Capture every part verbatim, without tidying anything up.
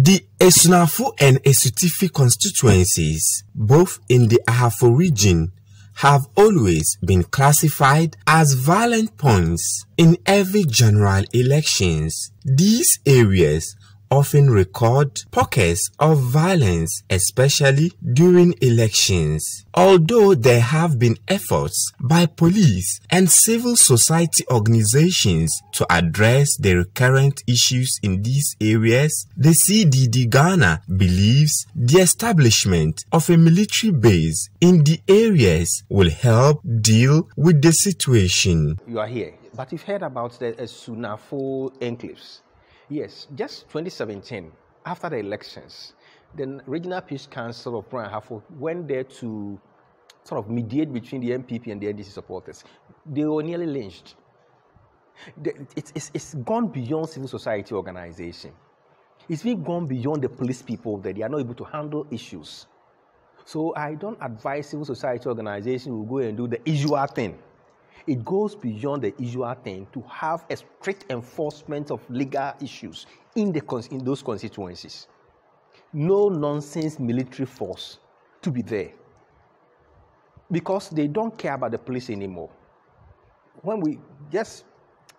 The Asunafo and Esutifi constituencies, both in the Ahafo region, have always been classified as violent points in every general elections. These areas often record pockets of violence, especially during elections. Although there have been efforts by police and civil society organizations to address the recurrent issues in these areas, the C D D Ghana believes the establishment of a military base in the areas will help deal with the situation. You are here, but you've heard about the Asunafo enclaves. Yes, just twenty seventeen, after the elections, the Regional Peace Council of Brian Hafford went there to sort of mediate between the M P P and the N D C supporters. They were nearly lynched. It's, it's, it's gone beyond civil society organization. It's been gone beyond the police people that they are not able to handle issues. So I don't advise civil society organizations will go and do the usual thing. It goes beyond the usual thing to have a strict enforcement of legal issues in, the, in those constituencies. No nonsense military force to be there, because they don't care about the police anymore. When we just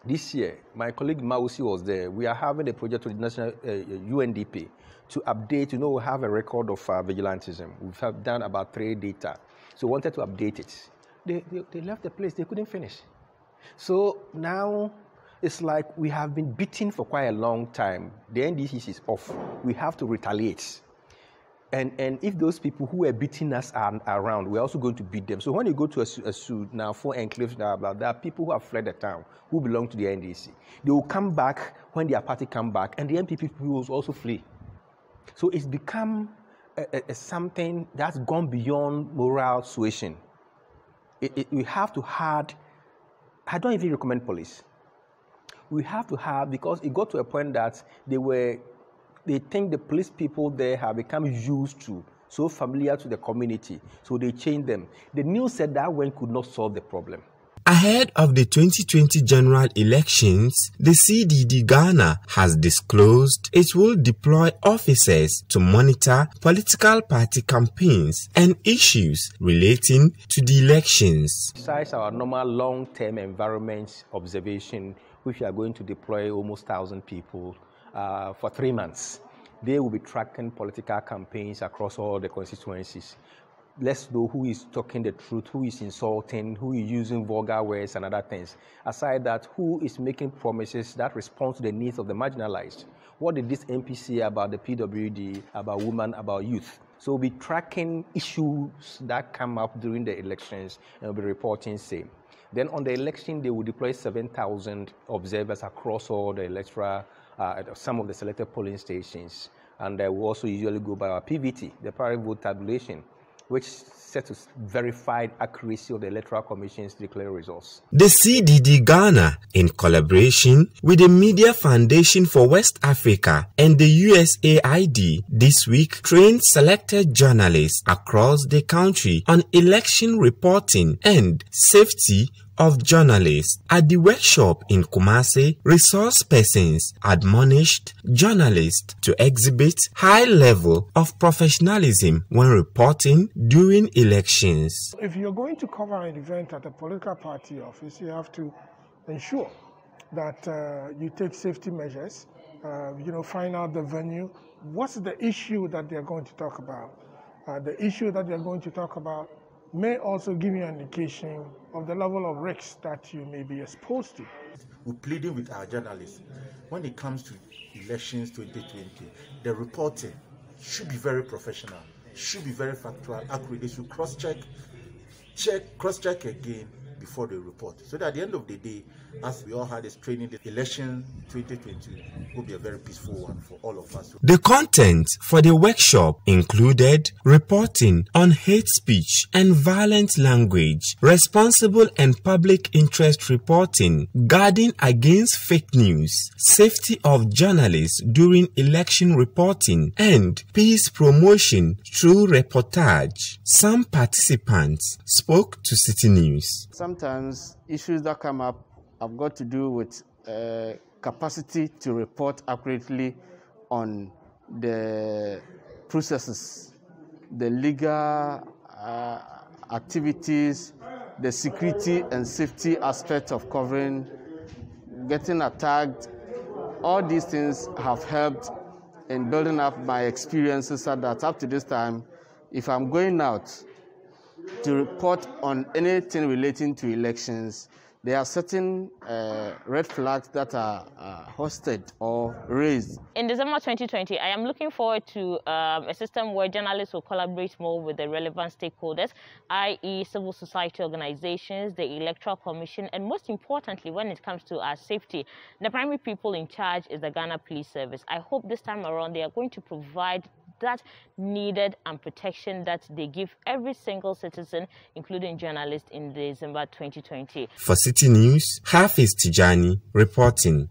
this year, my colleague Mausi was there. We are having a project with the national uh, U N D P to update. You know, we have a record of uh, vigilantism. We have done about three data, so we wanted to update it. They, they, they left the place, they couldn't finish. So now it's like we have been beaten for quite a long time. The N D C is off. We have to retaliate. And, and if those people who were beating us are around, we're also going to beat them. So when you go to a, a suit now, four enclaves now, about that, people who have fled the town, who belong to the N D C, they will come back when their party come back, and the M P P will also flee. So it's become a, a, a something that's gone beyond moral suasion. It, it, we have to hard, I don't even recommend police. We have to hard, because it got to a point that they were, they think the police people there have become used to, so familiar to the community, so they changed them. The news said that one could not solve the problem. Ahead of the twenty twenty general elections, the C D D Ghana has disclosed it will deploy officers to monitor political party campaigns and issues relating to the elections. Besides our normal long-term environment observation, which we are going to deploy almost one thousand people uh, for three months, they will be tracking political campaigns across all the constituencies. Let's know who is talking the truth, who is insulting, who is using vulgar words and other things. Aside that, who is making promises that respond to the needs of the marginalized? What did this M P say about the P W D, about women, about youth? So we'll be tracking issues that come up during the elections and we'll be reporting same. Then on the election, they will deploy seven thousand observers across all the electoral, uh, some of the selected polling stations. And they will also usually go by our P V T, the primary vote tabulation, which set to verify accuracy of the Electoral Commission's declared results. The C D D Ghana, in collaboration with the Media Foundation for West Africa and the U S A I D, this week trained selected journalists across the country on election reporting and safety of journalists. At the workshop in Kumasi, resource persons admonished journalists to exhibit high level of professionalism when reporting during elections. If you're going to cover an event at a political party office, you have to ensure that uh, you take safety measures, uh, you know, find out the venue, what's the issue that they're going to talk about. Uh, the issue that they're going to talk about may also give you an indication of the level of risks that you may be exposed to. We're pleading with our journalists. When it comes to elections twenty twenty, the reporting should be very professional, should be very factual, accurate. They should cross-check, check, cross-check again before they report. So that at the end of the day, as we all had this training, the election twenty twenty will be a very peaceful one for all of us. The content for the workshop included reporting on hate speech and violent language, responsible and public interest reporting, guarding against fake news, safety of journalists during election reporting, and peace promotion through reportage. Some participants spoke to City News. Some Sometimes issues that come up have got to do with uh, capacity to report accurately on the processes, the legal uh, activities, the security and safety aspect of covering, getting attacked, all these things have helped in building up my experiences so that up to this time, if I'm going out to report on anything relating to elections, there are certain uh, red flags that are uh, hosted or raised. In December twenty twenty, I am looking forward to um, a system where journalists will collaborate more with the relevant stakeholders, that is civil society organizations, the Electoral Commission, and most importantly, when it comes to our safety, the primary people in charge is the Ghana Police Service. I hope this time around they are going to provide that needed and protection that they give every single citizen, including journalists, in December twenty twenty. For City News, Hafiz Tijani reporting.